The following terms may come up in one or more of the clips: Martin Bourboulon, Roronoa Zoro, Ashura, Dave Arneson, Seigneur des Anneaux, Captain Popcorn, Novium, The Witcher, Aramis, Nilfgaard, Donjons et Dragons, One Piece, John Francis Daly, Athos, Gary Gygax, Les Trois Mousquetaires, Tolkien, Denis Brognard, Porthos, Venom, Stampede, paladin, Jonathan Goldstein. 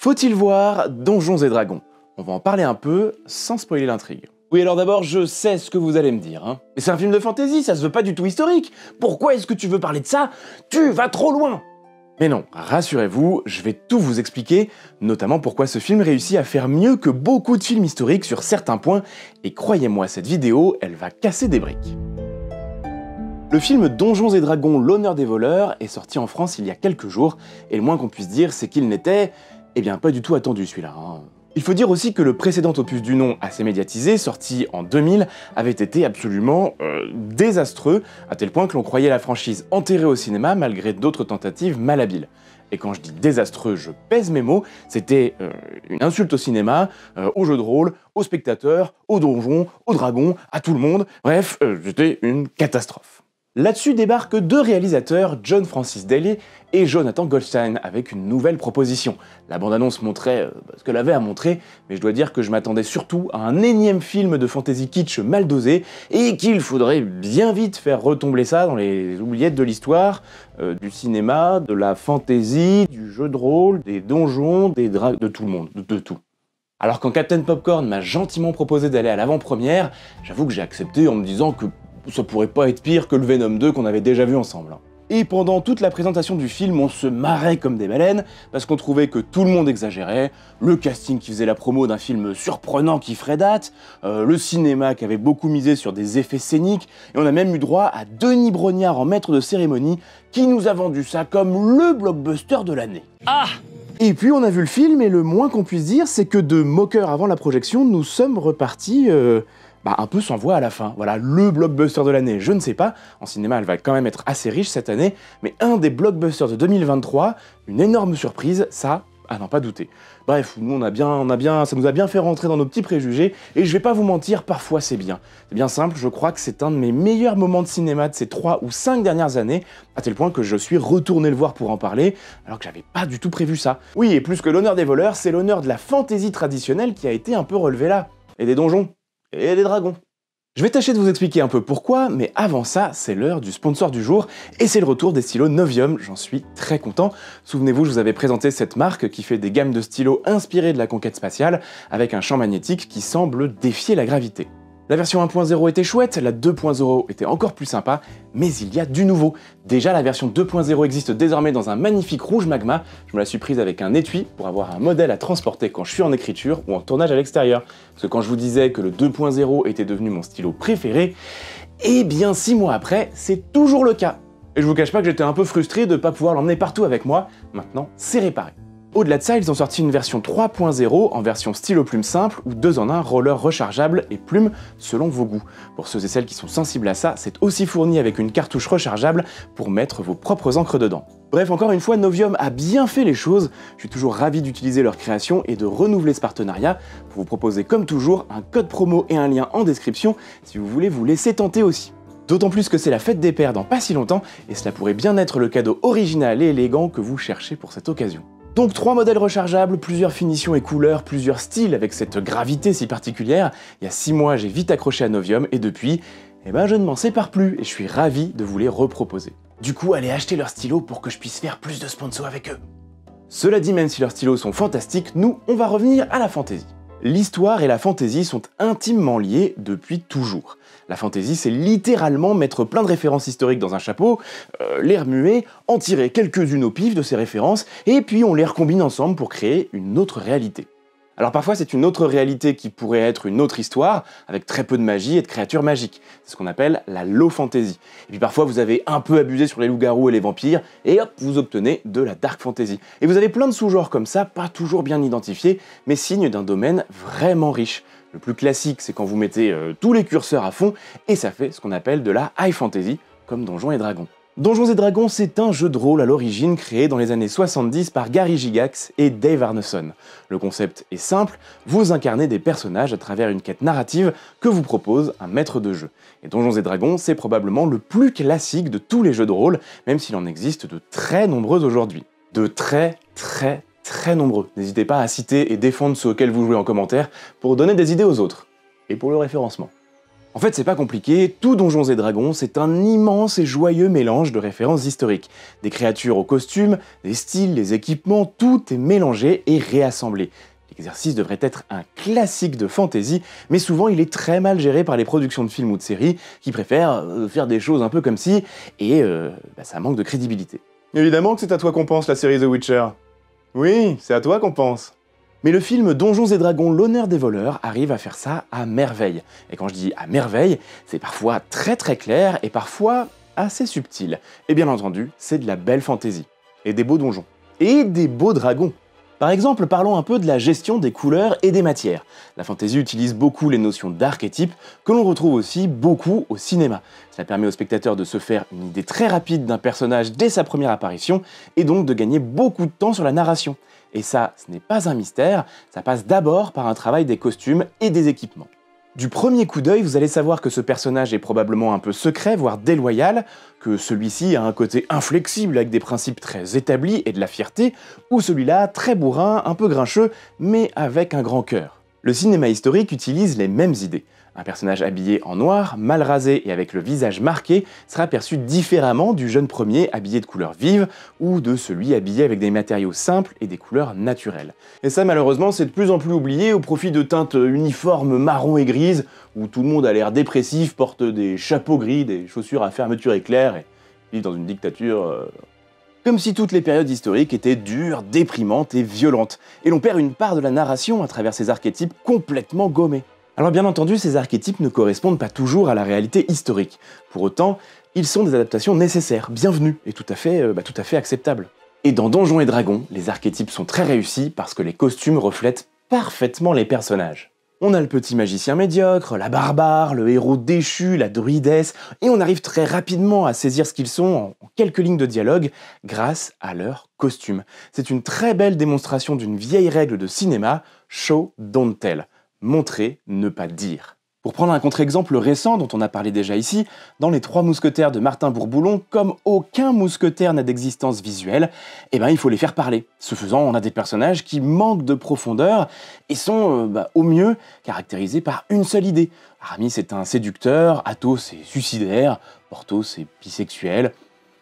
Faut-il voir Donjons et Dragons? On va en parler un peu, sans spoiler l'intrigue. Oui, alors d'abord, je sais ce que vous allez me dire, hein. Mais c'est un film de fantasy, ça se veut pas du tout historique. Pourquoi est-ce que tu veux parler de ça? Tu vas trop loin! Mais non, rassurez-vous, je vais tout vous expliquer, notamment pourquoi ce film réussit à faire mieux que beaucoup de films historiques sur certains points, et croyez-moi, cette vidéo, elle va casser des briques. Le film Donjons et Dragons, l'honneur des voleurs est sorti en France il y a quelques jours, et le moins qu'on puisse dire, c'est qu'il n'était... eh bien, pas du tout attendu celui-là, hein. Il faut dire aussi que le précédent opus du nom assez médiatisé, sorti en 2000, avait été absolument désastreux, à tel point que l'on croyait la franchise enterrée au cinéma malgré d'autres tentatives malhabiles. Et quand je dis désastreux, je pèse mes mots, c'était une insulte au cinéma, au jeu de rôle, aux spectateurs, aux donjons, aux dragons, à tout le monde, bref, c'était une catastrophe. Là-dessus débarquent deux réalisateurs, John Francis Daly et Jonathan Goldstein, avec une nouvelle proposition. La bande-annonce montrait ce qu'elle avait à montrer, mais je dois dire que je m'attendais surtout à un énième film de fantasy kitsch mal dosé, et qu'il faudrait bien vite faire retomber ça dans les oubliettes de l'histoire, du cinéma, de la fantasy, du jeu de rôle, des donjons, des dragons, de tout le monde, de tout. Alors quand Captain Popcorn m'a gentiment proposé d'aller à l'avant-première, j'avoue que j'ai accepté en me disant que ça pourrait pas être pire que le Venom 2 qu'on avait déjà vu ensemble. Et pendant toute la présentation du film, on se marrait comme des baleines, parce qu'on trouvait que tout le monde exagérait, le casting qui faisait la promo d'un film surprenant qui ferait date, le cinéma qui avait beaucoup misé sur des effets scéniques, et on a même eu droit à Denis Brognard en maître de cérémonie, qui nous a vendu ça comme le blockbuster de l'année. Ah! Et puis on a vu le film, et le moins qu'on puisse dire, c'est que de moqueurs avant la projection, nous sommes repartis... un peu sans voix à la fin. Voilà, le blockbuster de l'année, je ne sais pas. En cinéma, elle va quand même être assez riche cette année, mais un des blockbusters de 2023, une énorme surprise, ça, à n'en pas douter. Bref, nous, ça nous a bien fait rentrer dans nos petits préjugés, et je vais pas vous mentir, parfois c'est bien. C'est bien simple, je crois que c'est un de mes meilleurs moments de cinéma de ces 3 ou 5 dernières années, à tel point que je suis retourné le voir pour en parler, alors que j'avais pas du tout prévu ça. Oui, et plus que l'honneur des voleurs, c'est l'honneur de la fantaisie traditionnelle qui a été un peu relevé là. Et des donjons. Et des dragons. Je vais tâcher de vous expliquer un peu pourquoi, mais avant ça, c'est l'heure du sponsor du jour, et c'est le retour des stylos Novium, j'en suis très content. Souvenez-vous, je vous avais présenté cette marque qui fait des gammes de stylos inspirées de la conquête spatiale, avec un champ magnétique qui semble défier la gravité. La version 1.0 était chouette, la 2.0 était encore plus sympa, mais il y a du nouveau. Déjà, la version 2.0 existe désormais dans un magnifique rouge magma. Je me la suis prise avec un étui pour avoir un modèle à transporter quand je suis en écriture ou en tournage à l'extérieur. Parce que quand je vous disais que le 2.0 était devenu mon stylo préféré, eh bien 6 mois après, c'est toujours le cas. Et je vous cache pas que j'étais un peu frustré de ne pas pouvoir l'emmener partout avec moi. Maintenant, c'est réparé. Au-delà de ça, ils ont sorti une version 3.0 en version stylo plume simple ou 2 en 1 roller rechargeable et plume selon vos goûts. Pour ceux et celles qui sont sensibles à ça, c'est aussi fourni avec une cartouche rechargeable pour mettre vos propres encres dedans. Bref, encore une fois, Novium a bien fait les choses. Je suis toujours ravi d'utiliser leur création et de renouveler ce partenariat pour vous proposer comme toujours un code promo et un lien en description si vous voulez vous laisser tenter aussi. D'autant plus que c'est la fête des pères dans pas si longtemps et cela pourrait bien être le cadeau original et élégant que vous cherchez pour cette occasion. Donc 3 modèles rechargeables, plusieurs finitions et couleurs, plusieurs styles avec cette gravité si particulière. Il y a 6 mois, j'ai vite accroché à Novium et depuis, eh ben je ne m'en sépare plus et je suis ravi de vous les reproposer. Du coup, allez acheter leurs stylos pour que je puisse faire plus de sponsors avec eux. Cela dit, même si leurs stylos sont fantastiques, nous, on va revenir à la fantaisie. L'histoire et la fantaisie sont intimement liées depuis toujours. La fantaisie, c'est littéralement mettre plein de références historiques dans un chapeau, les remuer, en tirer quelques-unes au pif de ces références, et puis on les recombine ensemble pour créer une autre réalité. Alors parfois, c'est une autre réalité qui pourrait être une autre histoire, avec très peu de magie et de créatures magiques. C'est ce qu'on appelle la low fantasy. Et puis parfois, vous avez un peu abusé sur les loups-garous et les vampires, et hop, vous obtenez de la dark fantasy. Et vous avez plein de sous-genres comme ça, pas toujours bien identifiés, mais signe d'un domaine vraiment riche. Le plus classique, c'est quand vous mettez tous les curseurs à fond, et ça fait ce qu'on appelle de la high fantasy, comme Donjons et Dragons. Donjons et Dragons, c'est un jeu de rôle à l'origine créé dans les années 70 par Gary Gygax et Dave Arneson. Le concept est simple, vous incarnez des personnages à travers une quête narrative que vous propose un maître de jeu. Et Donjons et Dragons, c'est probablement le plus classique de tous les jeux de rôle, même s'il en existe de très nombreux aujourd'hui. De très nombreux. N'hésitez pas à citer et défendre ceux auxquels vous jouez en commentaire pour donner des idées aux autres. Et pour le référencement. En fait, c'est pas compliqué, tout Donjons et Dragons, c'est un immense et joyeux mélange de références historiques. Des créatures aux costumes, des styles, des équipements, tout est mélangé et réassemblé. L'exercice devrait être un classique de fantasy, mais souvent il est très mal géré par les productions de films ou de séries, qui préfèrent faire des choses un peu comme si, et ça manque de crédibilité. Évidemment que c'est à toi qu'on pense la série The Witcher. Oui, c'est à toi qu'on pense. Mais le film Donjons et Dragons, l'honneur des voleurs arrive à faire ça à merveille. Et quand je dis à merveille, c'est parfois très très clair et parfois assez subtil. Et bien entendu, c'est de la belle fantaisie. Et des beaux donjons. Et des beaux dragons. Par exemple, parlons un peu de la gestion des couleurs et des matières. La fantaisie utilise beaucoup les notions d'archétypes, que l'on retrouve aussi beaucoup au cinéma. Cela permet au spectateur de se faire une idée très rapide d'un personnage dès sa première apparition, et donc de gagner beaucoup de temps sur la narration. Et ça, ce n'est pas un mystère, ça passe d'abord par un travail des costumes et des équipements. Du premier coup d'œil, vous allez savoir que ce personnage est probablement un peu secret, voire déloyal, que celui-ci a un côté inflexible avec des principes très établis et de la fierté, ou celui-là très bourrin, un peu grincheux, mais avec un grand cœur. Le cinéma historique utilise les mêmes idées. Un personnage habillé en noir, mal rasé et avec le visage marqué sera perçu différemment du jeune premier habillé de couleurs vives ou de celui habillé avec des matériaux simples et des couleurs naturelles. Et ça malheureusement c'est de plus en plus oublié au profit de teintes uniformes marron et grises où tout le monde a l'air dépressif, porte des chapeaux gris, des chaussures à fermeture éclair et vit dans une dictature... Comme si toutes les périodes historiques étaient dures, déprimantes et violentes. Et l'on perd une part de la narration à travers ces archétypes complètement gommés. Alors bien entendu, ces archétypes ne correspondent pas toujours à la réalité historique. Pour autant, ils sont des adaptations nécessaires, bienvenues, et tout à fait acceptables. Et dans Donjons et Dragons, les archétypes sont très réussis parce que les costumes reflètent parfaitement les personnages. On a le petit magicien médiocre, la barbare, le héros déchu, la druidesse, et on arrive très rapidement à saisir ce qu'ils sont en quelques lignes de dialogue grâce à leur costume. C'est une très belle démonstration d'une vieille règle de cinéma, show, don't tell. Montrer, ne pas dire. Pour prendre un contre-exemple récent dont on a parlé déjà ici, dans Les Trois Mousquetaires de Martin Bourboulon, comme aucun mousquetaire n'a d'existence visuelle, eh ben il faut les faire parler. Ce faisant, on a des personnages qui manquent de profondeur et sont, au mieux, caractérisés par une seule idée. Aramis est un séducteur, Athos est suicidaire, Porthos est bisexuel...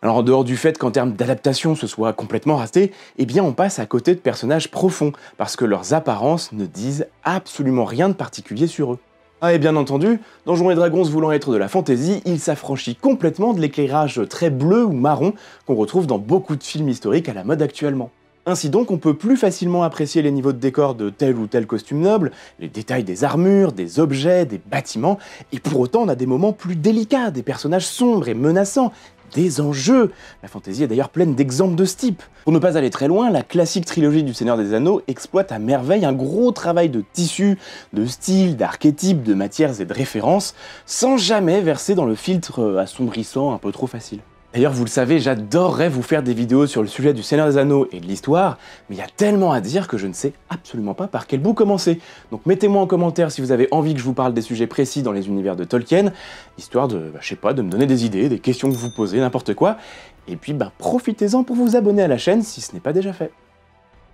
Alors en dehors du fait qu'en termes d'adaptation ce soit complètement raté, eh bien on passe à côté de personnages profonds, parce que leurs apparences ne disent absolument rien de particulier sur eux. Ah et bien entendu, Donjons et Dragons voulant être de la fantaisie, il s'affranchit complètement de l'éclairage très bleu ou marron qu'on retrouve dans beaucoup de films historiques à la mode actuellement. Ainsi donc, on peut plus facilement apprécier les niveaux de décor de tel ou tel costume noble, les détails des armures, des objets, des bâtiments, et pour autant on a des moments plus délicats, des personnages sombres et menaçants, des enjeux. La fantaisie est d'ailleurs pleine d'exemples de ce type. Pour ne pas aller très loin, la classique trilogie du Seigneur des Anneaux exploite à merveille un gros travail de tissu, de style, d'archétypes, de matières et de références, sans jamais verser dans le filtre assombrissant un peu trop facile. D'ailleurs, vous le savez, j'adorerais vous faire des vidéos sur le sujet du Seigneur des Anneaux et de l'histoire, mais il y a tellement à dire que je ne sais absolument pas par quel bout commencer. Donc mettez-moi en commentaire si vous avez envie que je vous parle des sujets précis dans les univers de Tolkien, histoire de, de me donner des idées, des questions que vous posez, n'importe quoi. Et puis, profitez-en pour vous abonner à la chaîne si ce n'est pas déjà fait.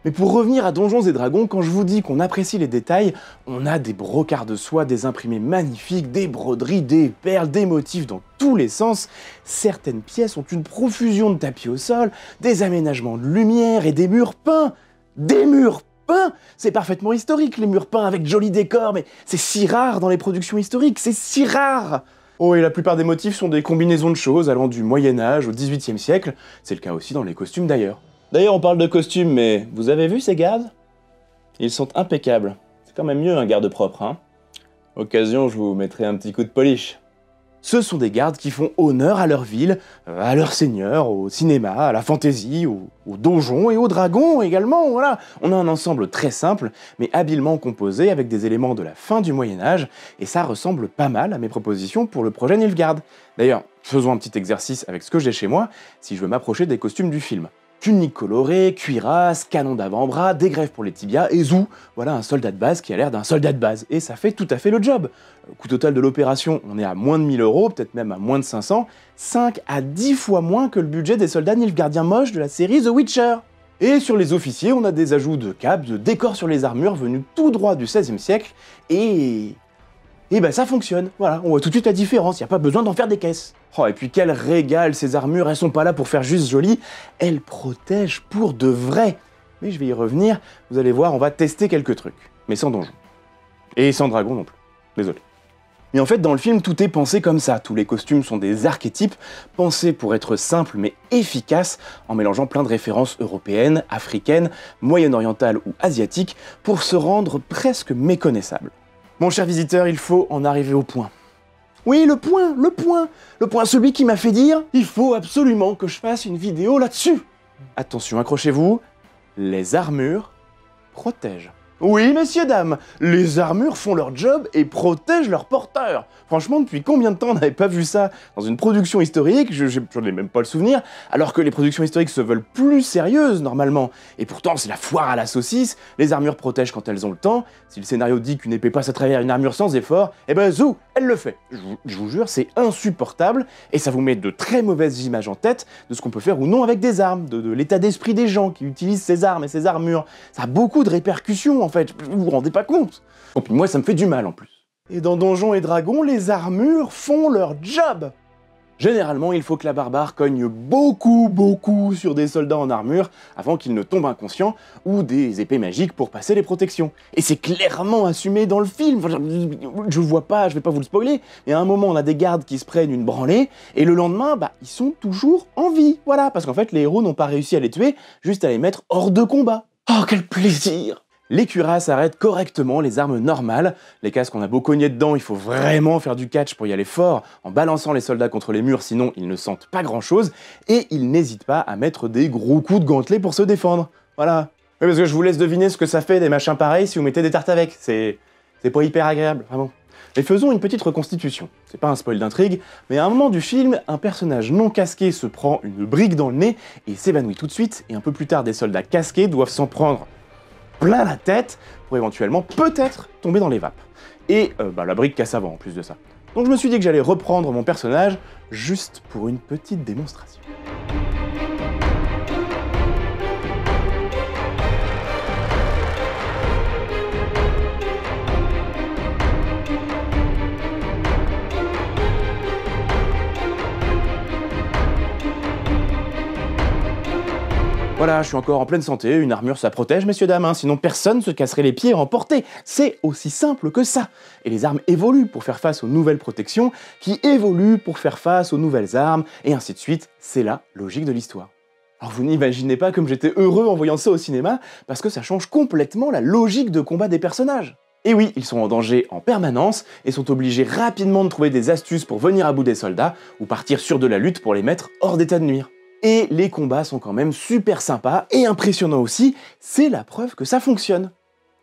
Mais pour revenir à Donjons et Dragons, quand je vous dis qu'on apprécie les détails, on a des brocarts de soie, des imprimés magnifiques, des broderies, des perles, des motifs dans tous les sens. Certaines pièces ont une profusion de tapis au sol, des aménagements de lumière et des murs peints. Des murs peints! C'est parfaitement historique, les murs peints avec joli décor, mais c'est si rare dans les productions historiques, c'est si rare! Oh, et la plupart des motifs sont des combinaisons de choses allant du Moyen-Âge au XVIIIe siècle, c'est le cas aussi dans les costumes d'ailleurs. D'ailleurs, on parle de costumes, mais vous avez vu ces gardes? Ils sont impeccables. C'est quand même mieux un garde propre, hein? Occasion, je vous mettrai un petit coup de polish. Ce sont des gardes qui font honneur à leur ville, à leur seigneur, au cinéma, à la fantaisie, aux donjons et aux dragons également, voilà! On a un ensemble très simple, mais habilement composé avec des éléments de la fin du Moyen-Âge, et ça ressemble pas mal à mes propositions pour le projet Nilfgaard. D'ailleurs, faisons un petit exercice avec ce que j'ai chez moi, si je veux m'approcher des costumes du film. Tunique colorée, cuirasse, canon d'avant-bras, des greffes pour les tibias, et zou, voilà un soldat de base qui a l'air d'un soldat de base, et ça fait tout à fait le job. Le coût total de l'opération, on est à moins de 1000 €, peut-être même à moins de 500, 5 à 10 fois moins que le budget des soldats Nilfgaardiens moches de la série The Witcher. Et sur les officiers, on a des ajouts de capes, de décors sur les armures venus tout droit du XVIe siècle, et... Et ben ça fonctionne, voilà, on voit tout de suite la différence, il n'y a pas besoin d'en faire des caisses. Oh, et puis quel régal, ces armures, elles sont pas là pour faire juste joli, elles protègent pour de vrai. Mais je vais y revenir, vous allez voir, on va tester quelques trucs, mais sans donjon. Et sans dragon non plus, désolé. Mais en fait, dans le film, tout est pensé comme ça, tous les costumes sont des archétypes, pensés pour être simples mais efficaces, en mélangeant plein de références européennes, africaines, moyen-orientales ou asiatiques, pour se rendre presque méconnaissables. Mon cher visiteur, il faut en arriver au point. Oui, le point, celui qui m'a fait dire « Il faut absolument que je fasse une vidéo là-dessus ». Attention, accrochez-vous, les armures protègent. Oui, messieurs, dames, les armures font leur job et protègent leurs porteurs. Franchement, depuis combien de temps on n'avait pas vu ça dans une production historique? J'en ai même pas le souvenir, alors que les productions historiques se veulent plus sérieuses, normalement. Et pourtant, c'est la foire à la saucisse, les armures protègent quand elles ont le temps. Si le scénario dit qu'une épée passe à travers une armure sans effort, eh ben zou, elle le fait. Je vous jure, c'est insupportable, et ça vous met de très mauvaises images en tête de ce qu'on peut faire ou non avec des armes, de l'état d'esprit des gens qui utilisent ces armes et ces armures. Ça a beaucoup de répercussions, en fait, vous vous rendez pas compte. Et puis moi, ça me fait du mal en plus. Et dans Donjons et Dragons, les armures font leur job. Généralement, il faut que la barbare cogne beaucoup sur des soldats en armure avant qu'ils ne tombent inconscients, ou des épées magiques pour passer les protections. Et c'est clairement assumé dans le film. Enfin, je vois pas, je vais pas vous le spoiler, mais à un moment, on a des gardes qui se prennent une branlée, et le lendemain, bah, ils sont toujours en vie. Voilà, parce qu'en fait, les héros n'ont pas réussi à les tuer, juste à les mettre hors de combat. Oh, quel plaisir! Les cuirasses arrêtent correctement les armes normales, les casques on a beau cogner dedans, il faut vraiment faire du catch pour y aller fort, en balançant les soldats contre les murs sinon ils ne sentent pas grand chose, et ils n'hésitent pas à mettre des gros coups de gantelet pour se défendre. Voilà. Oui, parce que je vous laisse deviner ce que ça fait des machins pareils si vous mettez des tartes avec, c'est pas hyper agréable, vraiment. Mais faisons une petite reconstitution. C'est pas un spoil d'intrigue, mais à un moment du film, un personnage non casqué se prend une brique dans le nez et s'évanouit tout de suite, et un peu plus tard des soldats casqués doivent s'en prendre plein la tête pour éventuellement peut-être tomber dans les vapes. Et la brique casse avant en plus de ça. Donc je me suis dit que j'allais reprendre mon personnage juste pour une petite démonstration. Voilà, je suis encore en pleine santé, une armure ça protège, messieurs dames, hein, sinon personne se casserait les pieds à en porter. C'est aussi simple que ça. Et les armes évoluent pour faire face aux nouvelles protections, qui évoluent pour faire face aux nouvelles armes, et ainsi de suite, c'est la logique de l'histoire. Alors vous n'imaginez pas comme j'étais heureux en voyant ça au cinéma, parce que ça change complètement la logique de combat des personnages. Et oui, ils sont en danger en permanence, et sont obligés rapidement de trouver des astuces pour venir à bout des soldats, ou partir sur de la lutte pour les mettre hors d'état de nuire. Et les combats sont quand même super sympas et impressionnants aussi, c'est la preuve que ça fonctionne.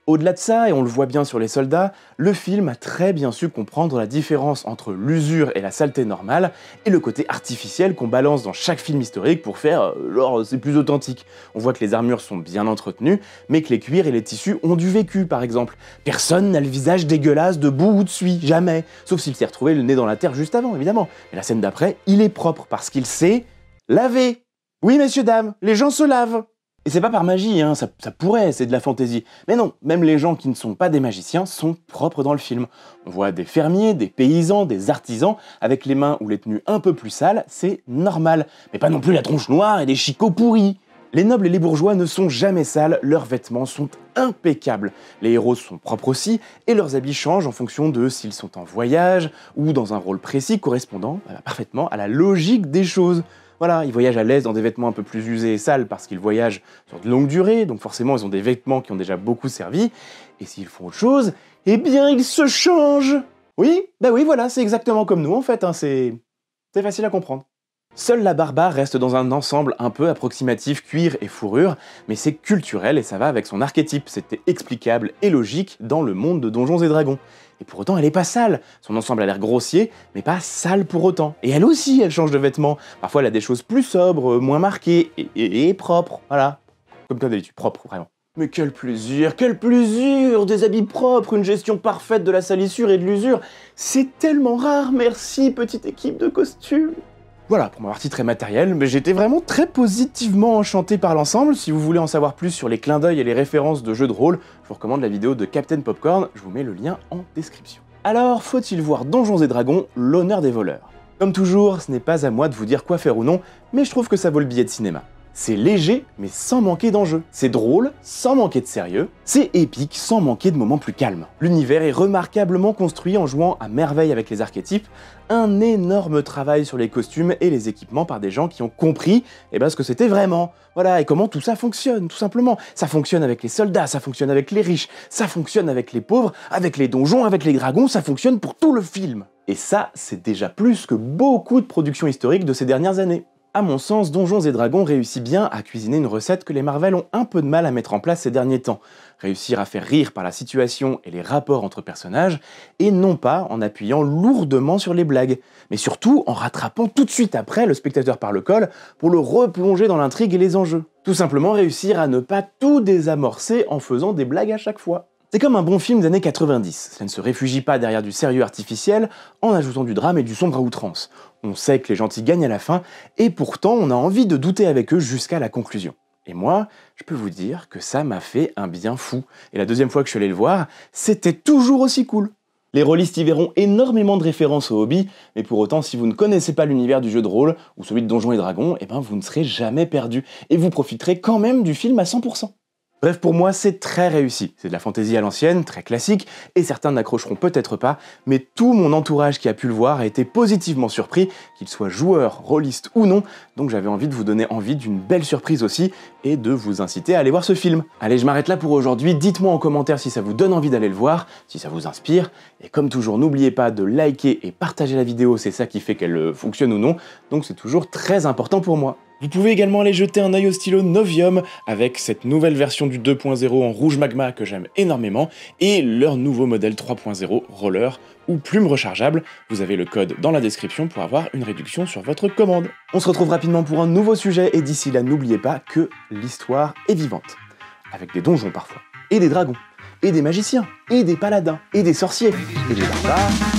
Au-delà de ça, et on le voit bien sur les soldats, le film a très bien su comprendre la différence entre l'usure et la saleté normale, et le côté artificiel qu'on balance dans chaque film historique pour faire genre c'est plus authentique. On voit que les armures sont bien entretenues, mais que les cuirs et les tissus ont du vécu par exemple. Personne n'a le visage dégueulasse de boue ou de suie, jamais, sauf s'il s'est retrouvé le nez dans la terre juste avant évidemment. Mais la scène d'après, il est propre parce qu'il sait laver. Oui, messieurs, dames, les gens se lavent. Et c'est pas par magie, hein, ça pourrait, c'est de la fantaisie. Mais non, même les gens qui ne sont pas des magiciens sont propres dans le film. On voit des fermiers, des paysans, des artisans, avec les mains ou les tenues un peu plus sales, c'est normal. Mais pas non plus la tronche noire et des chicots pourris. Les nobles et les bourgeois ne sont jamais sales, leurs vêtements sont impeccables. Les héros sont propres aussi, et leurs habits changent en fonction de s'ils sont en voyage, ou dans un rôle précis correspondant parfaitement à la logique des choses. Voilà, ils voyagent à l'aise dans des vêtements un peu plus usés et sales parce qu'ils voyagent sur de longues durées, donc forcément ils ont des vêtements qui ont déjà beaucoup servi, et s'ils font autre chose, eh bien ils se changent. Oui, bah oui, voilà, c'est exactement comme nous en fait, hein, c'est facile à comprendre. Seule la barbare reste dans un ensemble un peu approximatif cuir et fourrure, mais c'est culturel et ça va avec son archétype, c'était explicable et logique dans le monde de Donjons et Dragons. Et pour autant, elle est pas sale. Son ensemble a l'air grossier, mais pas sale pour autant. Et elle aussi, elle change de vêtements. Parfois, elle a des choses plus sobres, moins marquées, et propres. Voilà. Comme d'habitude, propre, vraiment. Mais quel plaisir! Des habits propres, une gestion parfaite de la salissure et de l'usure. C'est tellement rare, merci, petite équipe de costumes. Voilà, pour ma partie très matérielle, mais j'étais vraiment très positivement enchanté par l'ensemble. Si vous voulez en savoir plus sur les clins d'œil et les références de jeux de rôle, je vous recommande la vidéo de Captain Popcorn, je vous mets le lien en description. Alors faut-il voir Donjons et Dragons, l'honneur des voleurs? Comme toujours, ce n'est pas à moi de vous dire quoi faire ou non, mais je trouve que ça vaut le billet de cinéma. C'est léger, mais sans manquer d'enjeu. C'est drôle, sans manquer de sérieux. C'est épique, sans manquer de moments plus calmes. L'univers est remarquablement construit en jouant à merveille avec les archétypes, un énorme travail sur les costumes et les équipements par des gens qui ont compris ce que c'était vraiment. Voilà, et comment tout ça fonctionne, tout simplement. Ça fonctionne avec les soldats, ça fonctionne avec les riches, ça fonctionne avec les pauvres, avec les donjons, avec les dragons, ça fonctionne pour tout le film. Et ça, c'est déjà plus que beaucoup de productions historiques de ces dernières années. À mon sens, Donjons et Dragons réussit bien à cuisiner une recette que les Marvel ont un peu de mal à mettre en place ces derniers temps. Réussir à faire rire par la situation et les rapports entre personnages, et non pas en appuyant lourdement sur les blagues, mais surtout en rattrapant tout de suite après le spectateur par le col pour le replonger dans l'intrigue et les enjeux. Tout simplement réussir à ne pas tout désamorcer en faisant des blagues à chaque fois. C'est comme un bon film des années 90, ça ne se réfugie pas derrière du sérieux artificiel en ajoutant du drame et du sombre à outrance. On sait que les gentils gagnent à la fin, et pourtant on a envie de douter avec eux jusqu'à la conclusion. Et moi, je peux vous dire que ça m'a fait un bien fou. Et la deuxième fois que je suis allé le voir, c'était toujours aussi cool. Les rôlistes y verront énormément de références au hobby, mais pour autant, si vous ne connaissez pas l'univers du jeu de rôle, ou celui de Donjons et Dragons, vous ne serez jamais perdu, et vous profiterez quand même du film à 100%. Bref, pour moi, c'est très réussi. C'est de la fantaisie à l'ancienne, très classique, et certains n'accrocheront peut-être pas, mais tout mon entourage qui a pu le voir a été positivement surpris, qu'il soit joueur, rôliste ou non, donc j'avais envie de vous donner envie d'une belle surprise aussi, et de vous inciter à aller voir ce film. Allez, je m'arrête là pour aujourd'hui, dites-moi en commentaire si ça vous donne envie d'aller le voir, si ça vous inspire, et comme toujours, n'oubliez pas de liker et partager la vidéo, c'est ça qui fait qu'elle fonctionne ou non, donc c'est toujours très important pour moi. Vous pouvez également aller jeter un œil au stylo Novium avec cette nouvelle version du 2.0 en rouge magma que j'aime énormément et leur nouveau modèle 3.0 roller ou plume rechargeable. Vous avez le code dans la description pour avoir une réduction sur votre commande. On se retrouve rapidement pour un nouveau sujet et d'ici là n'oubliez pas que l'histoire est vivante. Avec des donjons parfois, et des dragons, et des magiciens, et des paladins, et des sorciers, et des barbares...